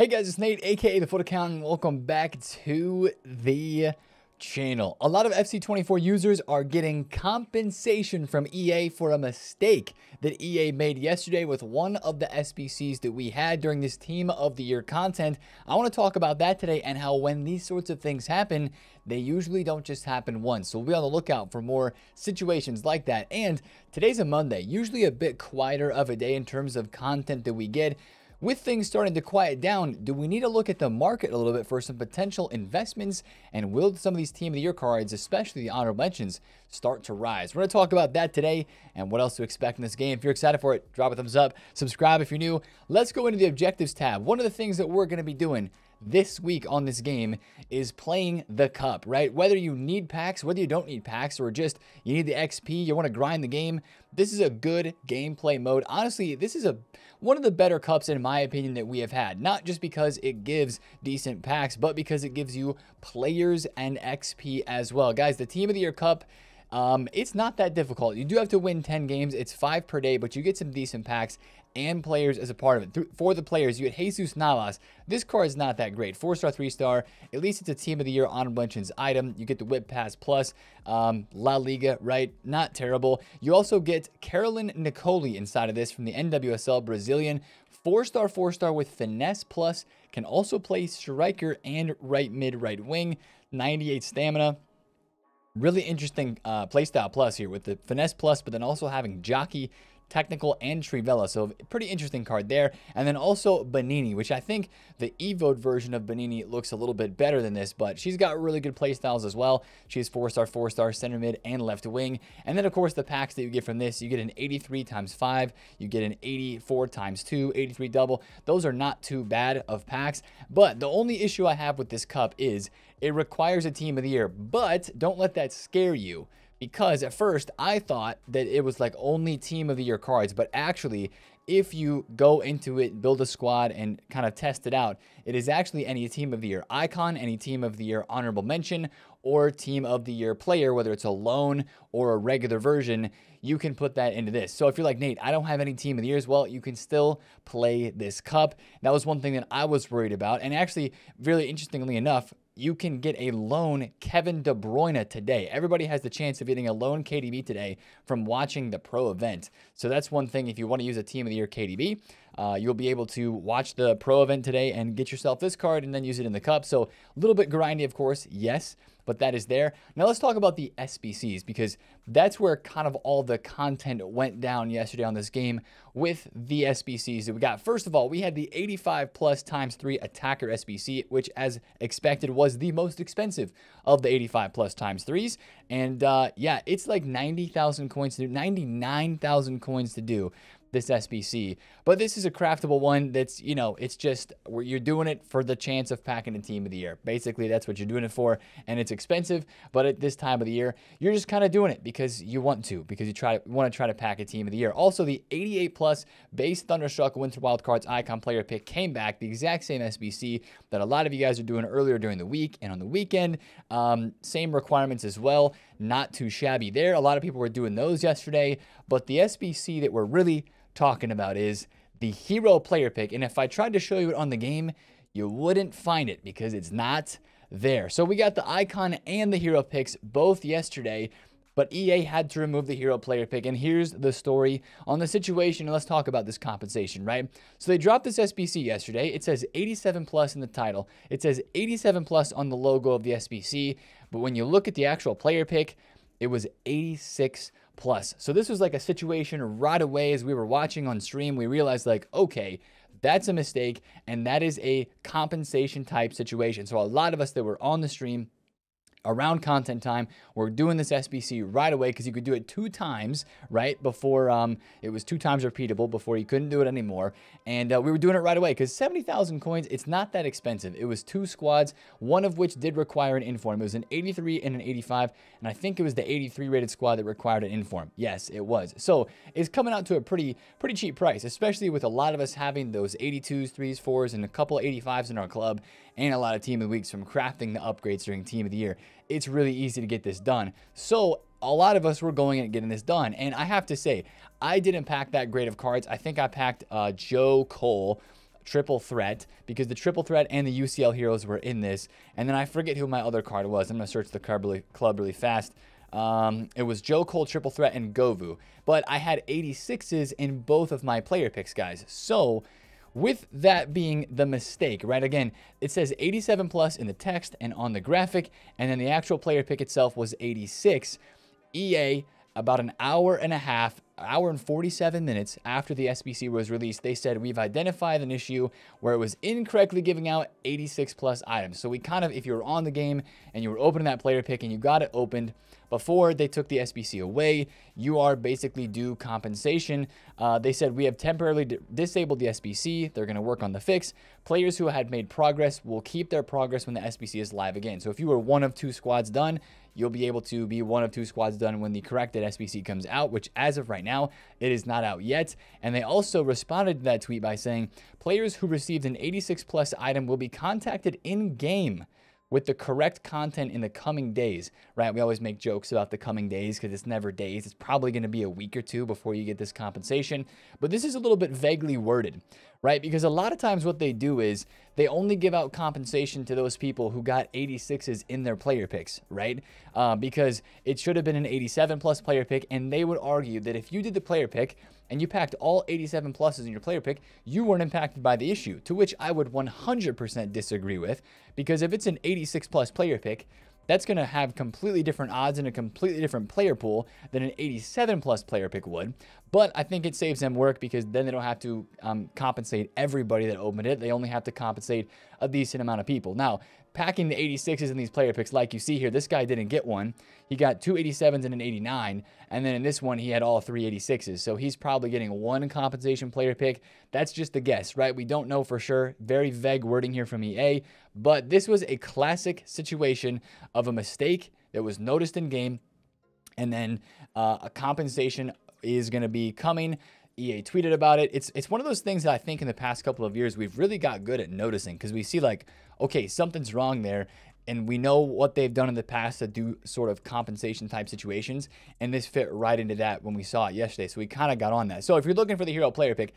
Hey guys, it's Nate, aka The Fut Accountant, and welcome back to the channel. A lot of FC24 users are getting compensation from EA for a mistake that EA made yesterday with one of the SBCs that we had during this Team of the Year content. I want to talk about that today and how when these sorts of things happen, they usually don't just happen once. So we'll be on the lookout for more situations like that. And today's a Monday, usually a bit quieter of a day in terms of content that we get. With things starting to quiet down, do we need to look at the market a little bit for some potential investments? And will some of these Team of the Year cards, especially the honorable mentions, start to rise? We're going to talk about that today and what else to expect in this game. If you're excited for it, drop a thumbs up. Subscribe if you're new. Let's go into the objectives tab. One of the things that we're going to be doing this week on this game is playing the cup, right? Whether you need packs, whether you don't need packs, or just you need the XP, you want to grind the game, this is a good gameplay mode. Honestly, this is one of the better cups in my opinion that we have had, not just because it gives decent packs, but because it gives you players and XP as well. Guys, the Team of the Year cup, it's not that difficult. You do have to win 10 games. It's 5 per day, but you get some decent packs and players as a part of it. For the players, you get Jesus Navas. This card is not that great. 4-star, 3-star. At least it's a Team of the Year honorable mentions item. You get the Whip Pass Plus. La Liga, right? Not terrible. You also get Carolyn Nicoli inside of this from the NWSL Brazilian. 4-star, 4-star with Finesse Plus. Can also play striker and right mid, right wing. 98 stamina. Really interesting playstyle plus here with the Finesse Plus, but then also having Jockey, Technical, and Trivella. So pretty interesting card there. And then also Benini, which I think the Evo'd version of Benini looks a little bit better than this, but she's got really good playstyles as well. She has 4-star, 4-star, center mid, and left wing. And then, of course, the packs that you get from this, you get an 83 times 5, you get an 84 times 2, 83 double. Those are not too bad of packs, but the only issue I have with this cup is it requires a Team of the Year, but don't let that scare you. Because at first, I thought that it was like only Team of the Year cards. But actually, if you go into it, build a squad, and kind of test it out, it is actually any Team of the Year icon, any Team of the Year honorable mention, or Team of the Year player, whether it's a loan or a regular version, you can put that into this. So if you're like, Nate, I don't have any Team of the Years, well, you can still play this cup. That was one thing that I was worried about. And actually, really interestingly enough, you can get a loan Kevin De Bruyne today. Everybody has the chance of getting a loan KDB today from watching the pro event. So that's one thing. If you want to use a Team of the Year KDB, you'll be able to watch the pro event today and get yourself this card and then use it in the cup. So a little bit grindy, of course, yes, but that is there. Now let's talk about the SBCs, because that's where kind of all the content went down yesterday on this game with the SBCs that we got. First of all, we had the 85 plus times 3 attacker SBC, which as expected was the most expensive of the 85 plus times 3s. And yeah, it's like 90,000 coins to do, 99,000 coins to do this SBC, but this is a craftable one that's, you know, it's just where you're doing it for the chance of packing a Team of the Year. Basically, that's what you're doing it for, and it's expensive, but at this time of the year, you're just kind of doing it because you want to, because you want to try to pack a Team of the Year. Also, the 88 plus base Thunderstruck Winter Wild Cards icon player pick came back, the exact same SBC that a lot of you guys are doing earlier during the week and on the weekend. Same requirements as well. Not too shabby there. A lot of people were doing those yesterday, but the SBC that we're really talking about is the hero player pick, and if I tried to show you it on the game, you wouldn't find it because it's not there. So we got the icon and the hero picks both yesterday, but EA had to remove the hero player pick, and here's the story on the situation, and let's talk about this compensation, right? So they dropped this SBC yesterday. It says 87 plus in the title. It says 87 plus on the logo of the SBC, but when you look at the actual player pick, it was 86 plus. So this was like a situation right away as we were watching on stream. We realized like, okay, that's a mistake, and that is a compensation type situation. So a lot of us that were on the stream around content time, we're doing this SBC right away because you could do it 2 times, right? Before it was 2 times repeatable before you couldn't do it anymore. And we were doing it right away because 70,000 coins, it's not that expensive. It was 2 squads, one of which did require an inform. It was an 83 and an 85, and I think it was the 83 rated squad that required an inform. Yes, it was. So it's coming out to a pretty cheap price, especially with a lot of us having those 82s, 3s, 4s, and a couple 85s in our club, and a lot of Team of the Weeks from crafting the upgrades during Team of the Year. It's really easy to get this done. So a lot of us were going and getting this done. And I have to say, I didn't pack that great of cards. I think I packed Joe Cole, Triple Threat, because the Triple Threat and the UCL Heroes were in this. And then I forget who my other card was. I'm going to search the club really fast. It was Joe Cole, Triple Threat, and Govu. But I had 86s in both of my player picks, guys. So with that being the mistake, right? Again, it says 87 plus in the text and on the graphic, and then the actual player pick itself was 86. EA, about an hour and a half, hour and 47 minutes after the SBC was released, they said, we've identified an issue where it was incorrectly giving out 86 plus items. So we kind of, if you were on the game and you were opening that player pick and you got it opened before they took the SBC away, you are basically due compensation. They said, we have temporarily disabled the SBC. They're going to work on the fix. Players who had made progress will keep their progress when the SBC is live again. So if you were one of two squads done, you'll be able to be one of two squads done when the corrected SBC comes out, which as of right now, it is not out yet. And they also responded to that tweet by saying, players who received an 86 plus item will be contacted in game with the correct content in the coming days, right? We always make jokes about the coming days because it's never days. It's probably going to be a week or two before you get this compensation. But this is a little bit vaguely worded, right? Because a lot of times what they do is they only give out compensation to those people who got 86s in their player picks, right? Because it should have been an 87 plus player pick. And they would argue that if you did the player pick and you packed all 87 pluses in your player pick, you weren't impacted by the issue, to which I would 100% disagree with, because if it's an 86 plus player pick, that's going to have completely different odds and a completely different player pool than an 87 plus player pick would. But I think it saves them work, because then they don't have to compensate everybody that opened it. They only have to compensate a decent amount of people. Now, packing the 86s in these player picks, like you see here, this guy didn't get one. He got two 87s and an 89. And then in this one, he had all three 86s. So he's probably getting one compensation player pick. That's just a guess, right? We don't know for sure. Very vague wording here from EA. But this was a classic situation of a mistake that was noticed in game. And then a compensation is going to be coming. EA tweeted about it. It's one of those things that I think in the past couple of years, we've really got good at noticing, because we see like, okay, something's wrong there. And we know what they've done in the past to do sort of compensation type situations. And this fit right into that when we saw it yesterday. So we kind of got on that. So if you're looking for the hero player pick,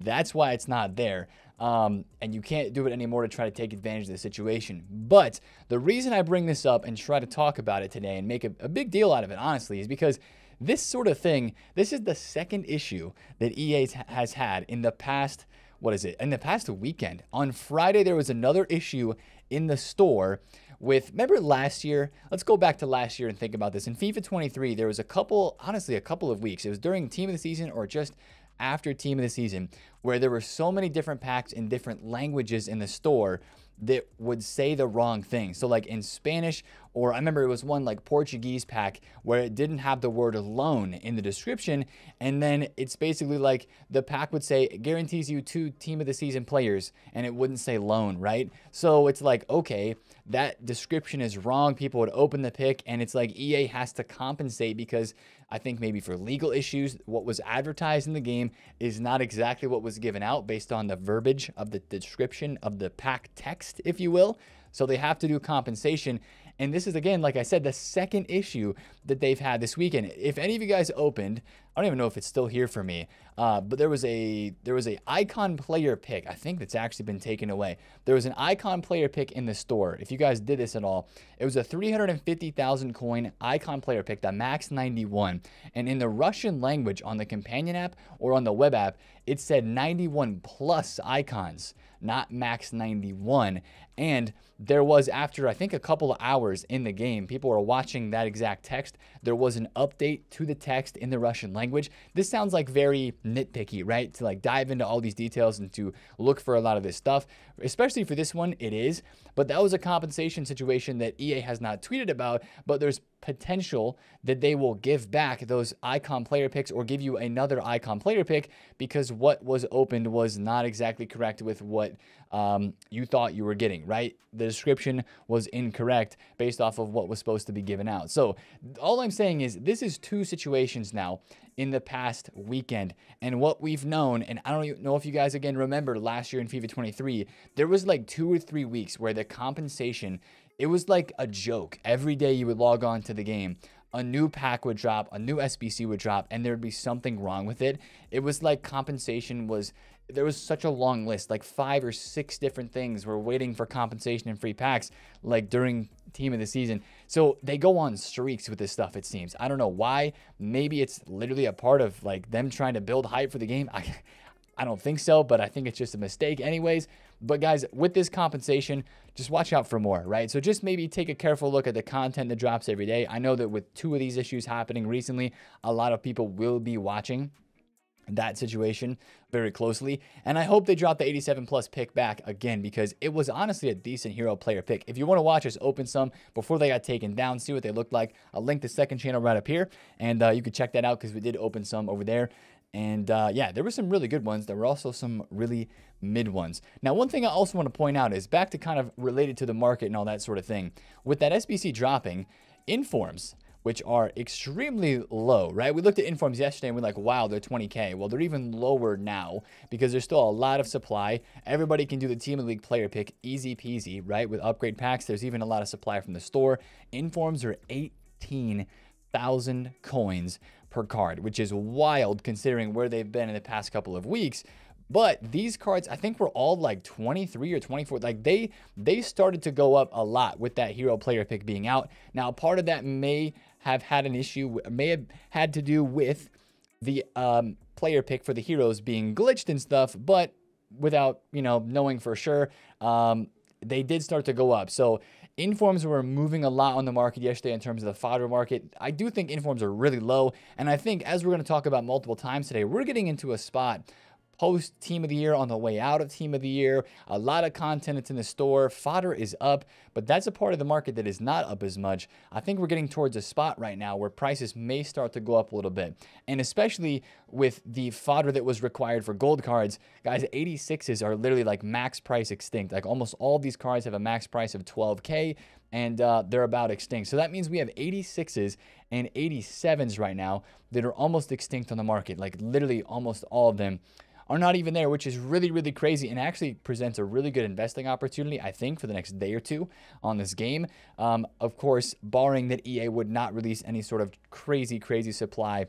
that's why it's not there. And you can't do it anymore to try to take advantage of the situation. But the reason I bring this up and try to talk about it today and make a big deal out of it, honestly, is because this sort of thing, this is the second issue that EA has had in the past, in the past weekend. On Friday, there was another issue in the store with, remember last year? Let's go back to last year and think about this. In FIFA 23, there was a couple, honestly, a couple of weeks. It was during Team of the Season or just after Team of the Season, where there were so many different packs in different languages in the store that would say the wrong thing. So like in Spanish, or I remember it was one like Portuguese pack where it didn't have the word loan in the description. And then it's basically like the pack would say, it guarantees you 2 Team of the Season players, and it wouldn't say loan, right? So it's like, okay, that description is wrong. People would open the pick, and it's like EA has to compensate, because I think maybe for legal issues, what was advertised in the game is not exactly what was given out based on the verbiage of the description of the pack text, if you will. So they have to do compensation. And this is, again, like I said, the second issue that they've had this weekend. If any of you guys opened, I don't even know if it's still here for me, but there was a icon player pick. I think that's actually been taken away. There was an icon player pick in the store. If you guys did this at all, it was a 350,000 coin icon player pick, the max 91. And in the Russian language on the companion app or on the web app, it said 91 plus icons, not max 91. And there was, after I think a couple of hours in the game, people were watching that exact text. There was an update to the text in the Russian language. This sounds like very nitpicky, right? To like dive into all these details and to look for a lot of this stuff, especially for this one, it is. But that was a compensation situation that EA has not tweeted about, but there's potential that they will give back those icon player picks or give you another icon player pick, because what was opened was not exactly correct with what you thought you were getting, right? The description was incorrect based off of what was supposed to be given out. So all I'm saying is this is 2 situations now in the past weekend, and what we've known, and I don't even know if you guys again remember last year in FIFA 23, there was like 2 or 3 weeks where the compensation, it was like a joke. Every day you would log on to the game, a new pack would drop, a new SBC would drop, and there'd be something wrong with it. It was like compensation was, there was such a long list, like 5 or 6 different things were waiting for compensation and free packs, like during team of the season. So they go on streaks with this stuff, it seems. I don't know why. Maybe it's literally a part of like them trying to build hype for the game. I don't think so, but I think it's just a mistake anyways. But guys, with this compensation, just watch out for more, right? So just maybe take a careful look at the content that drops every day. I know that with 2 of these issues happening recently, a lot of people will be watching that situation very closely. And I hope they drop the 87+ pick back again, because it was honestly a decent hero player pick. If you want to watch us open some before they got taken down, see what they looked like, I'll link the second channel right up here. And you can check that out because we did open some over there. And yeah, there were some really good ones. There were also some really mid ones. Now, one thing I also want to point out is back to kind of related to the market and all that sort of thing. With that SBC dropping, informs, which are extremely low, right? We looked at informs yesterday and we're like, wow, they're 20K. Well, they're even lower now because there's still a lot of supply. Everybody can do the team of the league player pick, easy peasy, right? With upgrade packs, there's even a lot of supply from the store. Informs are 18,000 coins per card, which is wild considering where they've been in the past couple of weeks. But these cards, I think, were all like 23 or 24. Like they started to go up a lot with that hero player pick being out. Now, part of that may have had an issue, may have had to do with the player pick for the heroes being glitched and stuff. But without, you know, knowing for sure, they did start to go up. So informs were moving a lot on the market yesterday in terms of the fodder market. I do think informs are really low. And I think, as we're going to talk about multiple times today, we're getting into a spot post team of the year, on the way out of team of the year, a lot of content that's in the store, fodder is up, but that's a part of the market that is not up as much. I think we're getting towards a spot right now where prices may start to go up a little bit. And especially with the fodder that was required for gold cards, guys, 86s are literally like max price extinct. Like almost all these cards have a max price of 12K. And they're about extinct. So that means we have 86s and 87s right now that are almost extinct on the market. Like literally almost all of them are not even there, which is really, really crazy, and actually presents a really good investing opportunity, I think, for the next day or two on this game. Of course, barring that EA would not release any sort of crazy, crazy supply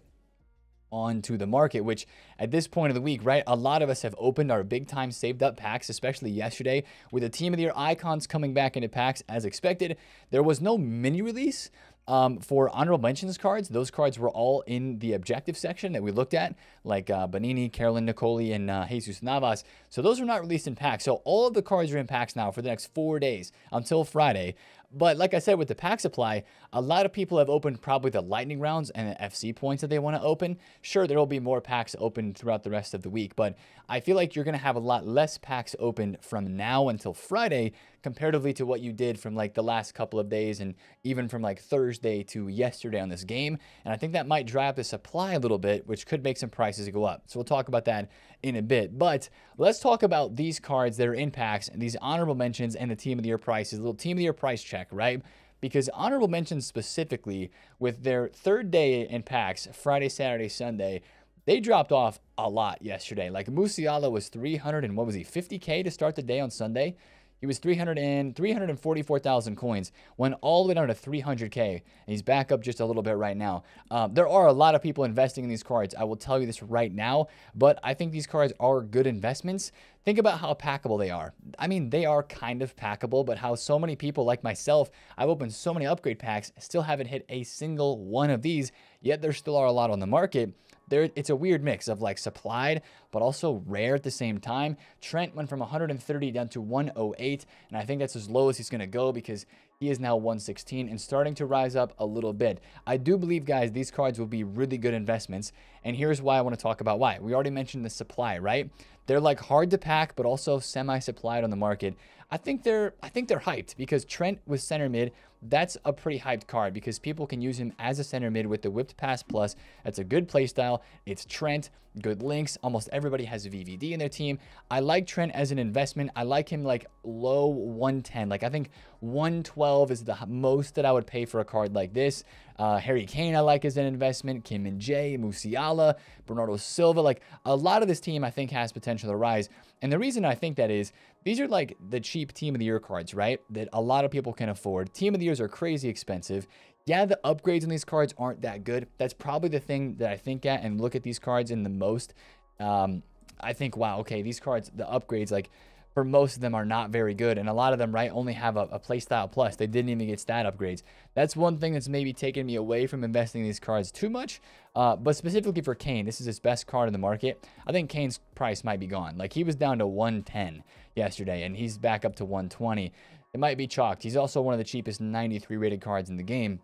onto the market, which at this point of the week, right, a lot of us have opened our big time saved up packs, especially yesterday with the team of the year icons coming back into packs as expected. There was no mini release for honorable mentions cards. Those cards were all in the objective section that we looked at, like Benini, Carolyn Nicoli, and Jesus Navas. So those are not released in packs. So all of the cards are in packs now for the next 4 days until Friday. But like I said, with the pack supply, a lot of people have opened probably the lightning rounds and the FC points that they want to open. Sure, there will be more packs opened throughout the rest of the week, but I feel like you're going to have a lot less packs open from now until Friday comparatively to what you did from like the last couple of days and even from like Thursday to yesterday on this game. And I think that might dry up the supply a little bit, which could make some prices go up. So we'll talk about that in a bit. But let's talk about these cards that are in packs and these honorable mentions and the team of the year prices, a little team of the year price check, right? Because honorable mentions specifically, with their third day in packs, Friday, Saturday, Sunday, they dropped off a lot yesterday. Like Musiala was 300 and what was he, 50K to start the day on Sunday? He was 344,000 coins, went all the way down to 300K, and he's back up just a little bit right now. There are a lot of people investing in these cards. I will tell you this right now, but I think these cards are good investments. Think about how packable they are. I mean, they are kind of packable, but how so many people like myself, I've opened so many upgrade packs, still haven't hit a single one of these, yet there still are a lot on the market. There, it's a weird mix of like supplied, but also rare at the same time. Trent went from 130 down to 108, and I think that's as low as he's going to go because he is now 116 and starting to rise up a little bit. I do believe, guys, these cards will be really good investments, and here's why I want to talk about why. We already mentioned the supply, right? They're like hard to pack, but also semi-supplied on the market. I think they're hyped because Trent was center mid. That's a pretty hyped card because people can use him as a center mid with the whipped pass plus. That's a good play style. It's Trent, good links. Almost everybody has a VVD in their team. I like Trent as an investment. I like him like low 110. Like I think 112 is the most that I would pay for a card like this. Harry Kane I like as an investment. Kim Min Jae, Musiala, Bernardo Silva. Like a lot of this team I think has potential to rise. And the reason I think that is These are like the cheap Team of the Year cards, right? That a lot of people can afford. Team of the Years are crazy expensive. Yeah, the upgrades on these cards aren't that good. That's probably the thing that I think at and look at these cards in the most. I think, wow, okay, these cards, the upgrades, like, for most of them are not very good. And a lot of them, right, only have a playstyle plus. They didn't even get stat upgrades. That's one thing that's maybe taken me away from investing in these cards too much. But specifically for Kane, this is his best card in the market. I think Kane's price might be gone. Like, he was down to 110 yesterday, and he's back up to 120. It might be chalked. He's also one of the cheapest 93 rated cards in the game.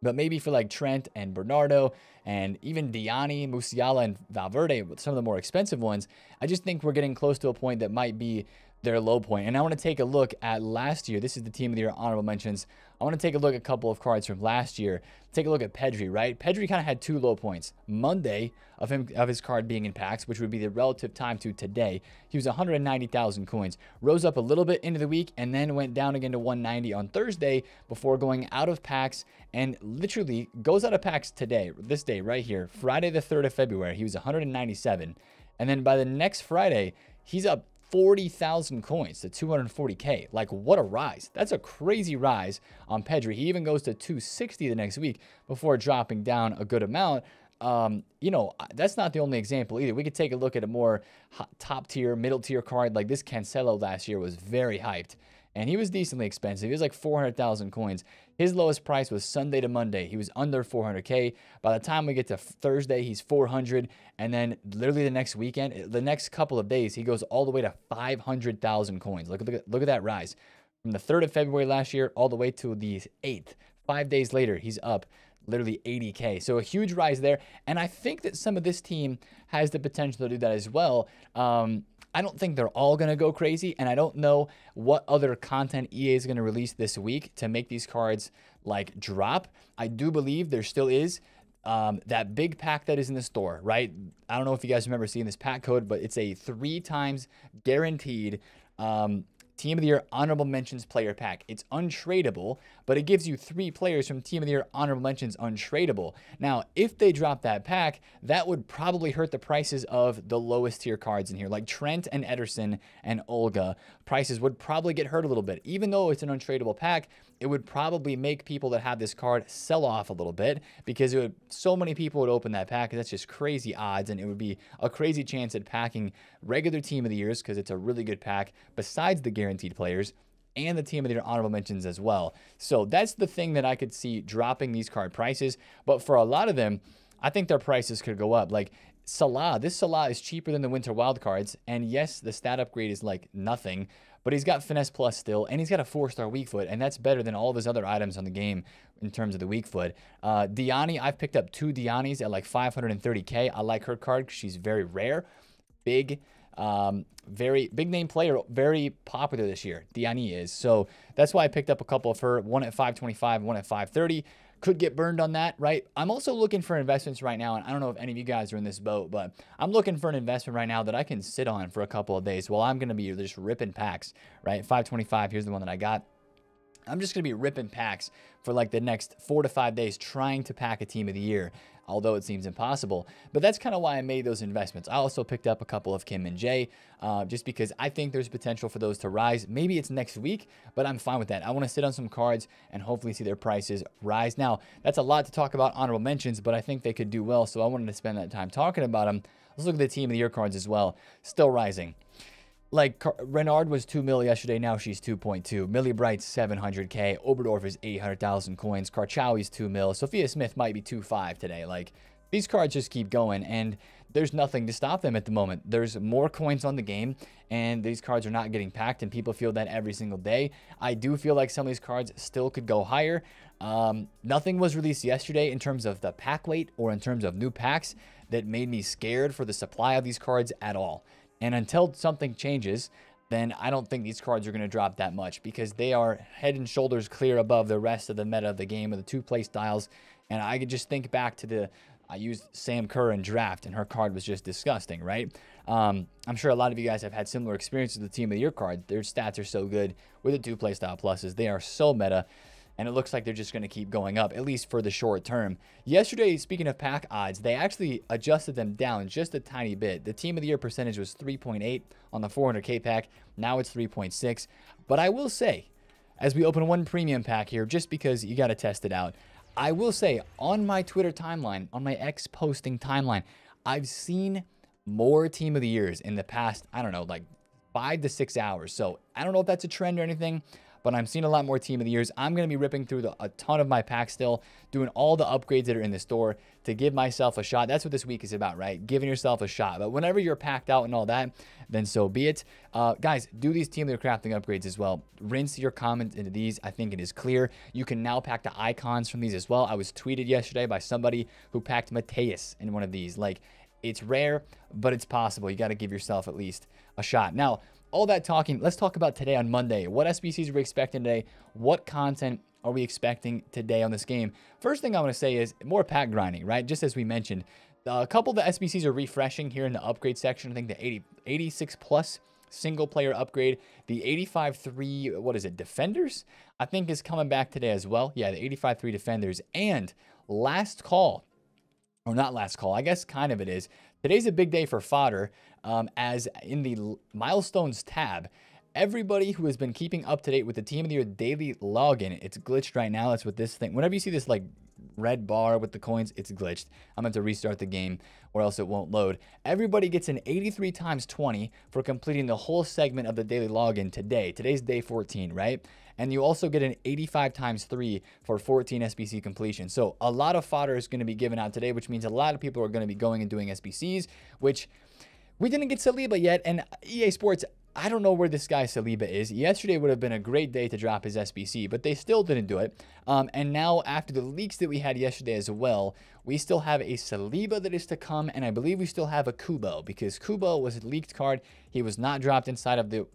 But maybe for like Trent and Bernardo and even Diani, Musiala, and Valverde, some of the more expensive ones, I just think we're getting close to a point that might be their low point. And I want to take a look at last year. This is the Team of the Year honorable mentions. I want to take a look at a couple of cards from last year. Take a look at Pedri, right? Pedri kind of had two low points. Monday of his card being in packs, which would be the relative time to today. He was 190,000 coins. Rose up a little bit into the week and then went down again to 190 on Thursday before going out of packs, and literally goes out of packs today, this day right here, Friday the 3rd of February. He was 197. And then by the next Friday, he's up 40,000 coins to 240K. Like, what a rise. That's a crazy rise on Pedri. He even goes to 260 the next week before dropping down a good amount. You know, that's not the only example either. We could take a look at a more top tier, middle tier card. Like this Cancelo last year was very hyped, and he was decently expensive. He was like 400,000 coins. His lowest price was Sunday to Monday. He was under 400K. By the time we get to Thursday, he's 400. And then literally the next weekend, the next couple of days, he goes all the way to 500,000 coins. Look at that rise. From the 3rd of February last year all the way to the 8th. 5 days later, he's up literally 80K. So a huge rise there. And I think that some of this team has the potential to do that as well. I don't think they're all going to go crazy, and I don't know what other content EA is going to release this week to make these cards, like, drop. I do believe there still is that big pack that is in the store, right? I don't know if you guys remember seeing this pack code, but it's a 3 times guaranteed Team of the Year honorable mentions player pack. It's untradeable, but it gives you 3 players from Team of the Year honorable mentions untradeable. Now, if they drop that pack, that would probably hurt the prices of the lowest tier cards in here, like Trent and Ederson and Olga. Prices would probably get hurt a little bit. Even though it's an untradeable pack, it would probably make people that have this card sell off a little bit, because it would, so many people would open that pack. That's just crazy odds, and it would be a crazy chance at packing regular Team of the Years, because it's a really good pack besides the guaranteed players and the Team of the Year honorable mentions as well. So that's the thing that I could see dropping these card prices. But for a lot of them, I think their prices could go up. Like Salah, this Salah is cheaper than the winter wild cards. And yes, the stat upgrade is like nothing, but he's got finesse plus still, and he's got a 4-star weak foot, and that's better than all of his other items on the game in terms of the weak foot. Diani, I've picked up 2 Dianis at like 530K. I like her card because she's very rare, big, very big name player, very popular this year. Diani is. So that's why I picked up a couple of her, one at 525, one at 530. Could get burned on that, right? I'm also looking for investments right now, and I don't know if any of you guys are in this boat, but I'm looking for an investment right now that I can sit on for a couple of days while I'm going to be just ripping packs, right? 525, here's the one that I got. I'm just going to be ripping packs for like the next 4 to 5 days, trying to pack a Team of the Year, although it seems impossible. But that's kind of why I made those investments. I also picked up a couple of Kim Min Jae, just because I think there's potential for those to rise. Maybe it's next week, but I'm fine with that. I want to sit on some cards and hopefully see their prices rise. Now, that's a lot to talk about honorable mentions, but I think they could do well, so I wanted to spend that time talking about them. Let's look at the Team of the Year cards as well. Still rising. Like Renard was 2 mil yesterday, now she's 2.2. Millie Bright's 700K. Oberdorf is 800,000 coins. Karchawi's 2 mil. Sophia Smith might be 2.5 today. Like, these cards just keep going, and there's nothing to stop them at the moment. There's more coins on the game, and these cards are not getting packed, and people feel that every single day. I do feel like some of these cards still could go higher. Nothing was released yesterday in terms of the pack weight or in terms of new packs that made me scared for the supply of these cards at all. And until something changes, then I don't think these cards are going to drop that much, because they are head and shoulders clear above the rest of the meta of the game with the 2 play styles. And I could just think back to I used Sam Kerr in draft, and her card was just disgusting, right? I'm sure a lot of you guys have had similar experiences with the Team of the Year card. Their stats are so good with the 2 play style pluses. They are so meta. and it looks like they're just going to keep going up, at least for the short term. Yesterday, speaking of pack odds, they actually adjusted them down just a tiny bit. The Team of the Year percentage was 3.8 on the 400K pack. Now it's 3.6. But I will say, as we open one premium pack here, just because you got to test it out, I will say on my Twitter timeline, on my X posting timeline, I've seen more Team of the Years in the past, I don't know, like 5 to 6 hours. So I don't know if that's a trend or anything, but I'm seeing a lot more Team of the Years. I'm going to be ripping through a ton of my packs still, doing all the upgrades that are in the store to give myself a shot. That's what this week is about, right? Giving yourself a shot. But whenever you're packed out and all that, then so be it. Guys, do these Team of the Year crafting upgrades as well. Rinse your comments into these. I think it is clear. You can now pack the icons from these as well. I was tweeted yesterday by somebody who packed Mateus in one of these. Like, it's rare, but it's possible. You got to give yourself at least a shot. Now, all that talking, let's talk about today on Monday. What SBCs are we expecting today? What content are we expecting today on this game? First thing I want to say is more pack grinding, right? Just as we mentioned, a couple of the SBCs are refreshing here in the upgrade section. I think the 86 plus single player upgrade, the 85-3, what is it, defenders? I think is coming back today as well. Yeah, the 85-3 defenders and last call. Or not last call, I guess kind of it is. Today's a big day for fodder, as in the milestones tab, everybody who has been keeping up to date with the Team of the Year daily login, it's glitched right now. That's what this thing, whenever you see this like red bar with the coins, it's glitched. I'm going to have to restart the game or else it won't load. Everybody gets an 83 times 20 for completing the whole segment of the daily login today. Today's day 14, right? And you also get an 85 times 3 for 14 SBC completion. So a lot of fodder is going to be given out today, which means a lot of people are going to be going and doing SBCs, which we didn't get Saliba yet. And EA Sports, I don't know where this guy Saliba is. Yesterday would have been a great day to drop his SBC, but they still didn't do it. And now after the leaks that we had yesterday as well, we still have a Saliba that is to come. And I believe we still have a Kubo because Kubo was a leaked card. He was not dropped inside of the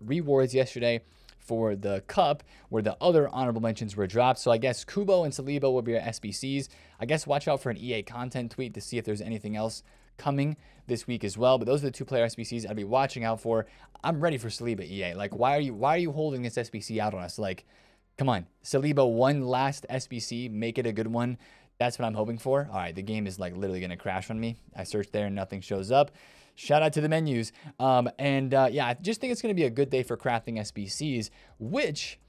rewards yesterday for the cup where the other honorable mentions were dropped. So I guess Kubo and Saliba will be our SBCs. I guess watch out for an EA content tweet to see if there's anything else coming this week as well. But those are the two player SBCs I'd be watching out for. I'm ready for Saliba, EA. Like, why are you holding this SBC out on us? Like, come on, Saliba, one last SBC, make it a good one. That's what I'm hoping for. All right, the game is like literally gonna crash on me. I searched there and nothing shows up. Shout out to the menus. Yeah, I just think it's going to be a good day for crafting SBCs, which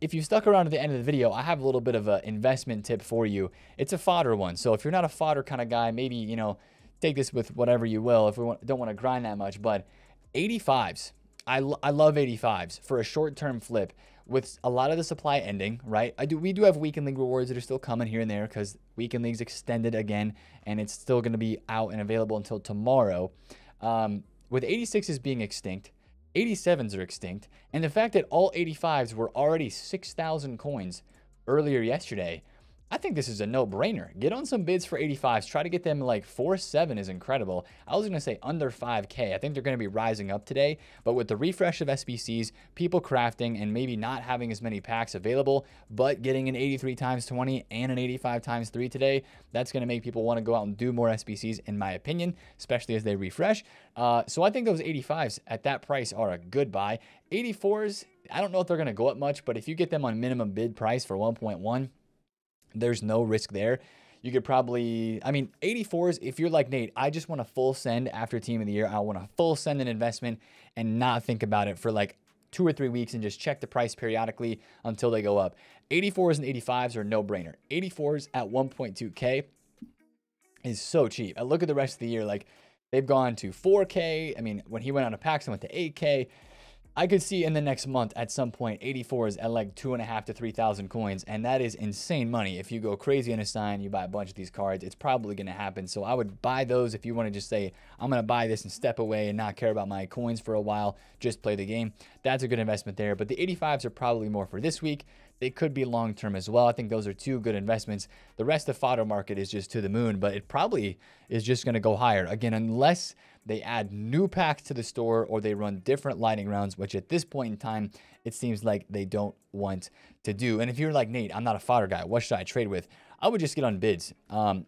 if you stuck around to the end of the video, I have a little bit of an investment tip for you. It's a fodder one. So if you're not a fodder kind of guy, maybe, you know, take this with whatever you will, if we don't want to grind that much, but 85s. I love 85s for a short-term flip with a lot of the supply ending, right? We do have weekend league rewards that are still coming here and there because weekend league's extended again, and it's still going to be out and available until tomorrow. With 86s being extinct, 87s are extinct, and the fact that all 85s were already 6,000 coins earlier yesterday, I think this is a no-brainer. Get on some bids for 85s. Try to get them like 4.7 is incredible. I was going to say under 5K. I think they're going to be rising up today. But with the refresh of SBCs, people crafting, and maybe not having as many packs available, but getting an 83 times 20 and an 85 times 3 today, that's going to make people want to go out and do more SBCs, in my opinion, especially as they refresh. So I think those 85s at that price are a good buy. 84s, I don't know if they're going to go up much, but if you get them on minimum bid price for 1.1, there's no risk there. You could probably, I mean, 84s, if you're like Nate, I just want to full send after Team of the Year. I want to full send an investment and not think about it for like 2 or 3 weeks and just check the price periodically until they go up. 84s and 85s are no brainer. 84s at 1.2K is so cheap. I look at the rest of the year, like they've gone to 4K. I mean, when he went on a pack, someone went to 8K. I could see in the next month at some point 84s at like 2,500 to 3,000 coins, and that is insane money. If you go crazy on a sign, you buy a bunch of these cards, it's probably going to happen. So I would buy those if you want to just say, I'm going to buy this and step away and not care about my coins for a while, just play the game. That's a good investment there. But the 85s are probably more for this week. They could be long-term as well. I think those are two good investments. The rest of the fodder market is just to the moon, but it probably is just going to go higher. Again, unless they add new packs to the store or they run different lightning rounds, which at this point in time, it seems like they don't want to do. And if you're like, Nate, I'm not a fodder guy, what should I trade with? I would just get on bids.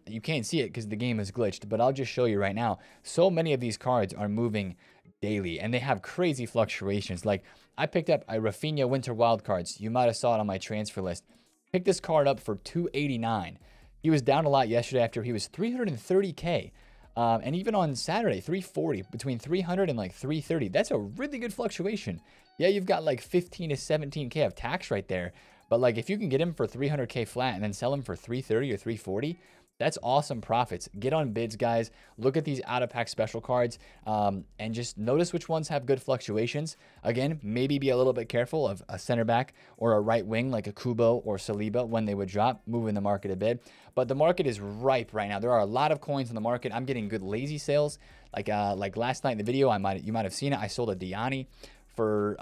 You can't see it because the game is glitched, but I'll just show you right now. So many of these cards are moving daily, and they have crazy fluctuations. Like I picked up a Rafinha winter wild cards. You might have saw it on my transfer list. Picked this card up for $289. He was down a lot yesterday after he was 330K. And even on Saturday, 340, between 300 and like 330. That's a really good fluctuation. Yeah, you've got like 15 to 17K of tax right there. But like if you can get him for 300K flat and then sell him for 330 or 340, that's awesome profits. Get on bids, guys. Look at these out-of-pack special cards and just notice which ones have good fluctuations. Again, maybe be a little bit careful of a center back or a right wing like a Kubo or Saliba when they would drop, moving the market a bit. But the market is ripe right now. There are a lot of coins in the market. I'm getting good lazy sales. Like last night in the video, you might have seen it. I sold a Diani for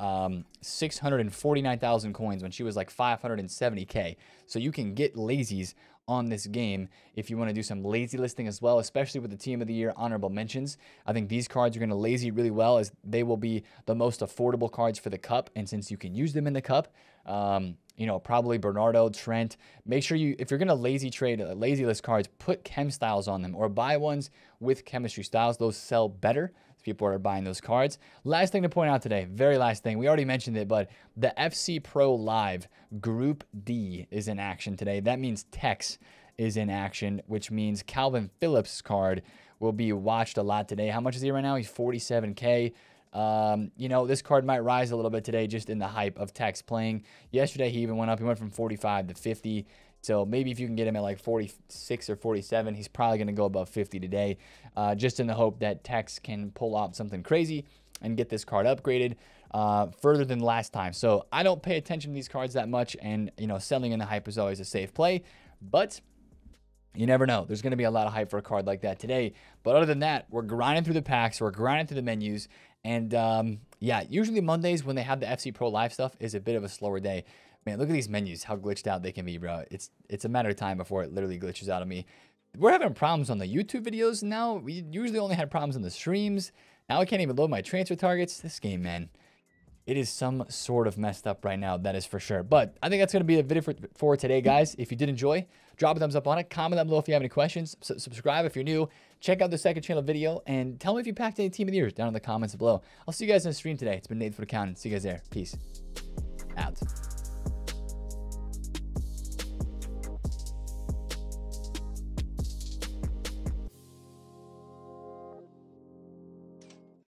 649,000 coins when she was like 570K. So you can get lazies on this game if you want to do some lazy listing as well, especially with the Team of the Year honorable mentions. I think these cards are going to lazy really well, as they will be the most affordable cards for the cup. And since you can use them in the cup, you know, probably Bernardo, Trent. Make sure you, if you're going to lazy trade, lazy list cards, put chem styles on them or buy ones with chemistry styles. Those sell better. People are buying those cards. Last thing to point out today, very last thing, we already mentioned it, but the FC Pro Live Group D is in action today. That means Tex is in action, which means Calvin Phillips' card will be watched a lot today. How much is he right now? He's 47K. You know, this card might rise a little bit today just in the hype of Tex playing. Yesterday, he even went up. He went from 45 to 50. So maybe if you can get him at like 46 or 47, he's probably going to go above 50 today, just in the hope that Tex can pull off something crazy and get this card upgraded further than last time. So I don't pay attention to these cards that much, and, you know, selling in the hype is always a safe play, but you never know. There's going to be a lot of hype for a card like that today. But other than that, we're grinding through the packs, we're grinding through the menus, and yeah, usually Mondays when they have the FC Pro Live stuff is a bit of a slower day. Man, look at these menus, how glitched out they can be, bro. It's a matter of time before it literally glitches out of me. We're having problems on the YouTube videos now. We usually only had problems on the streams. Now I can't even load my transfer targets. This game, man, it is some sort of messed up right now, that is for sure. But I think that's going to be a video for today, guys. If you did enjoy, drop a thumbs up on it. Comment down below if you have any questions. Subscribe if you're new. Check out the second channel video. And tell me if you packed any Team of the Year down in the comments below. I'll see you guys in the stream today. It's been Nate the Fut Accountant. See you guys there. Peace.